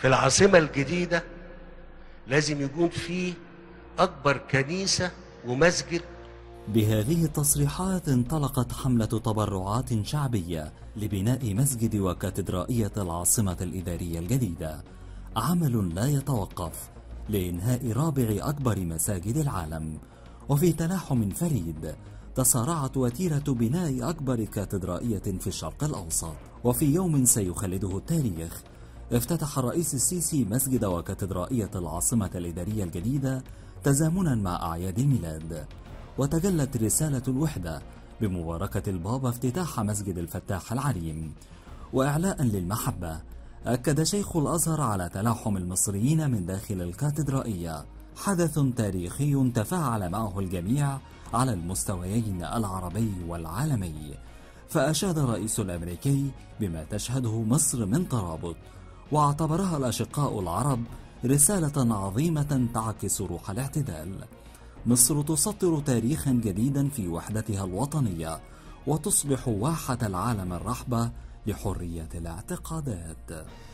في العاصمة الجديدة لازم يكون فيه أكبر كنيسة ومسجد. بهذه التصريحات انطلقت حملة تبرعات شعبية لبناء مسجد وكاتدرائية العاصمة الإدارية الجديدة، عمل لا يتوقف لإنهاء رابع أكبر مساجد العالم. وفي تلاحم فريد تسارعت وتيرة بناء أكبر كاتدرائية في الشرق الأوسط، وفي يوم سيخلده التاريخ افتتح الرئيس السيسي مسجد وكاتدرائية العاصمة الإدارية الجديدة تزامنا مع أعياد الميلاد. وتجلت رسالة الوحدة بمباركة البابا افتتاح مسجد الفتاح العليم. وإعلاء للمحبة أكد شيخ الأزهر على تلاحم المصريين من داخل الكاتدرائية، حدث تاريخي تفاعل معه الجميع على المستويين العربي والعالمي. فأشاد الرئيس الأمريكي بما تشهده مصر من ترابط، واعتبرها الأشقاء العرب رسالة عظيمة تعكس روح الاعتدال. مصر تسطر تاريخا جديدا في وحدتها الوطنية، وتصبح واحة العالم الرحبة لحرية الاعتقادات.